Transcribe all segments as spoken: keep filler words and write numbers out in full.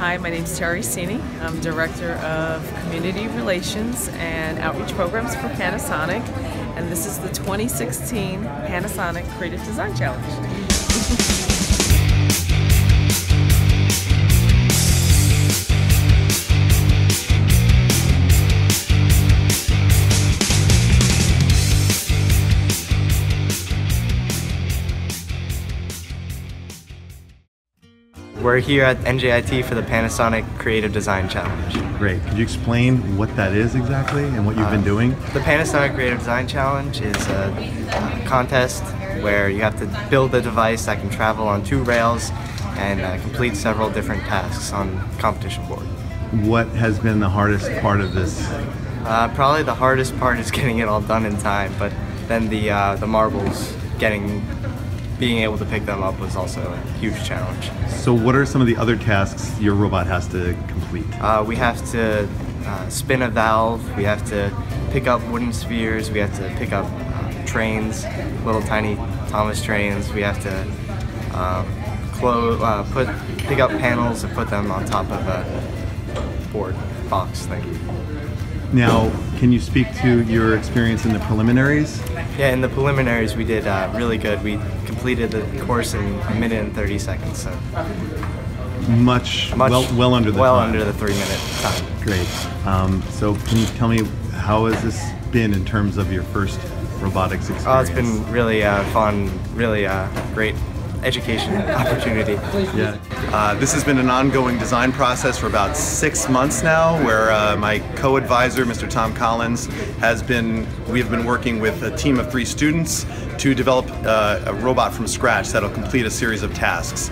Hi, my name is Terri Seeney. I'm Director of Community Relations and Outreach Programs for Panasonic, and this is the twenty sixteen Panasonic Creative Design Challenge. We're here at N J I T for the Panasonic Creative Design Challenge. Great. Could you explain what that is exactly and what you've um, been doing? The Panasonic Creative Design Challenge is a, a contest where you have to build a device that can travel on two rails and uh, complete several different tasks on competition board. What has been the hardest part of this? Uh, probably the hardest part is getting it all done in time, but then the, uh, the marbles getting Being able to pick them up was also a huge challenge. So what are some of the other tasks your robot has to complete? Uh, we have to uh, spin a valve, we have to pick up wooden spheres, we have to pick up uh, trains, little tiny Thomas trains, we have to um, close, uh, put, pick up panels and put them on top of a board box thing. Now, can you speak to your experience in the preliminaries? Yeah, in the preliminaries we did uh, really good. We completed the course in a minute and thirty seconds, so much, much well, well under the well time. under the three-minute time. Great. Um, so, can you tell me how has this been in terms of your first robotics experience? Oh, it's been really uh, fun, really uh, great. Education opportunity. Yeah. Uh, this has been an ongoing design process for about six months now, where uh, my co-advisor, Mister Tom Collins, has been, we have been working with a team of three students to develop uh, a robot from scratch that'll complete a series of tasks.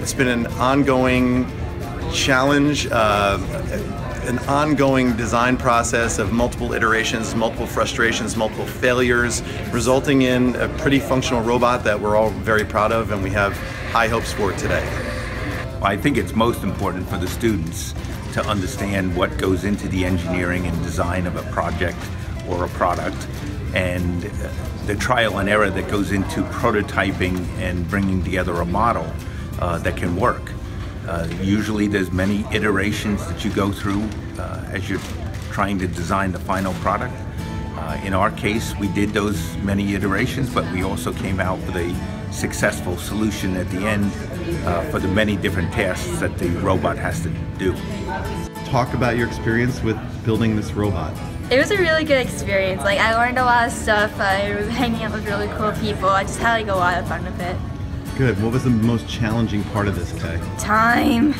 It's been an ongoing challenge, uh, an ongoing design process of multiple iterations, multiple frustrations, multiple failures, resulting in a pretty functional robot that we're all very proud of and we have high hopes for today. I think it's most important for the students to understand what goes into the engineering and design of a project or a product, and the trial and error that goes into prototyping and bringing together a model uh, that can work. Uh, usually there's many iterations that you go through uh, as you're trying to design the final product. Uh, in our case, we did those many iterations, but we also came out with a successful solution at the end uh, for the many different tasks that the robot has to do. Talk about your experience with building this robot. It was a really good experience. Like, I learned a lot of stuff. I was hanging out with really cool people. I just had like a lot of fun with it. Good. What was the most challenging part of this day? Time.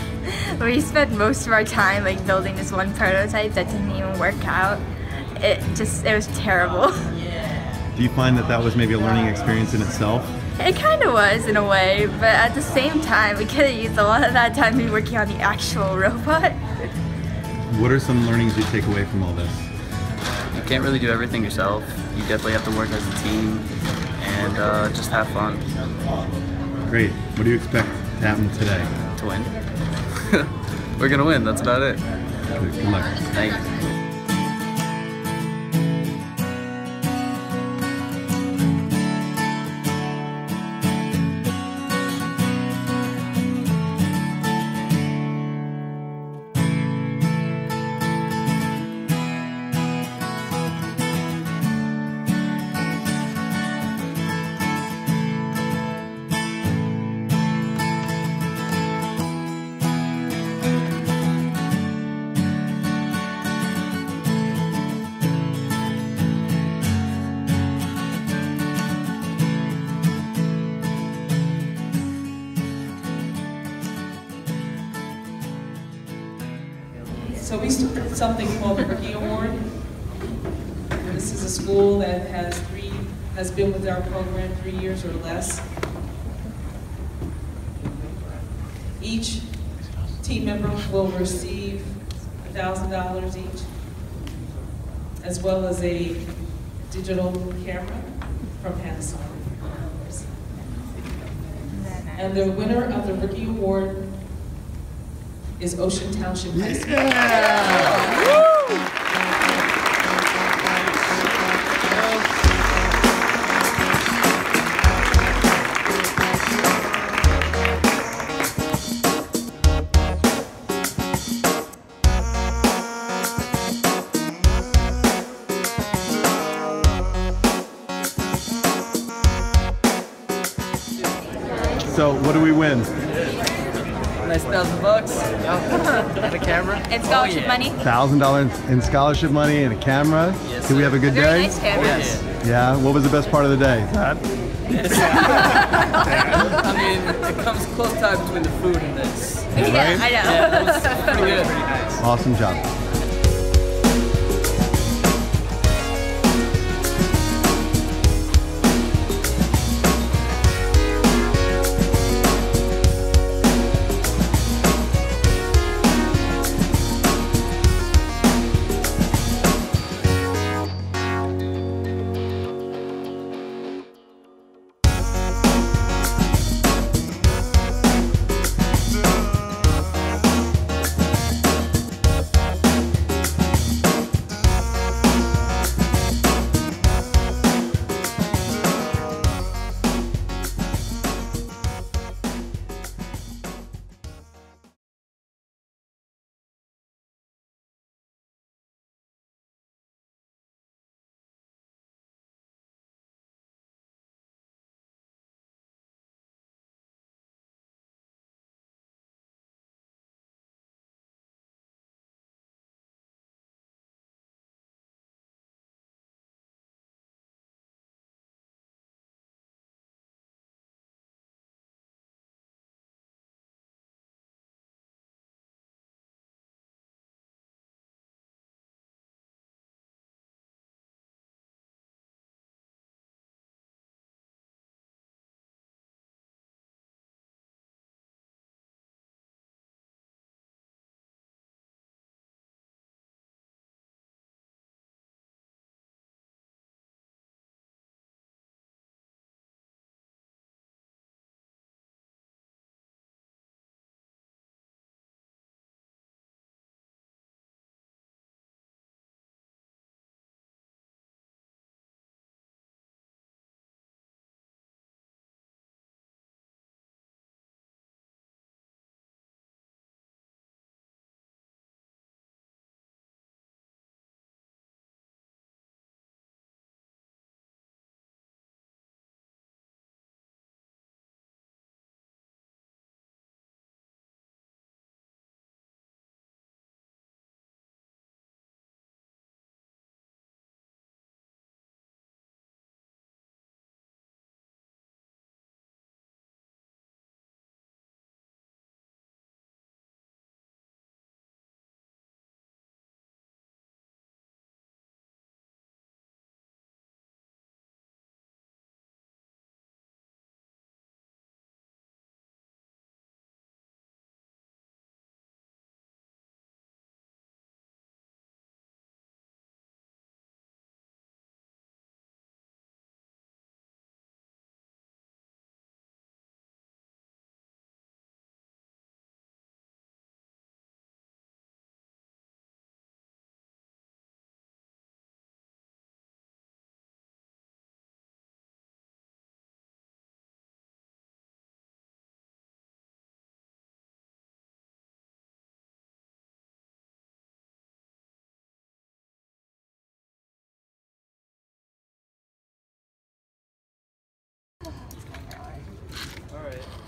We spent most of our time like building this one prototype that didn't even work out. It just, it was terrible. Do you find that that was maybe a learning experience in itself? It kind of was in a way, but at the same time we could have used a lot of that time to be working on the actual robot. What are some learnings you take away from all this? You can't really do everything yourself. You definitely have to work as a team and uh, just have fun. Great. What do you expect to happen today? To win. We're going to win. That's about it. Good, good luck. Thank you. So we started something called the Rookie Award. And this is a school that has three has been with our program three years or less. Each team member will receive one thousand dollars each, as well as a digital camera from Panasonic. And the winner of the Rookie Award is Ocean Township High School. Yeah. Yeah. So what do we win? Nice thousand bucks. And a camera. And scholarship oh, yeah. money. Thousand dollars in scholarship money and a camera. Yes, Did we have a good a very day? Nice camera. Yes. Yeah. What was the best part of the day? That? I mean, it comes close time between the food and this. Yeah, right? I know. Yeah, that was pretty good. Pretty nice. Awesome job. All right.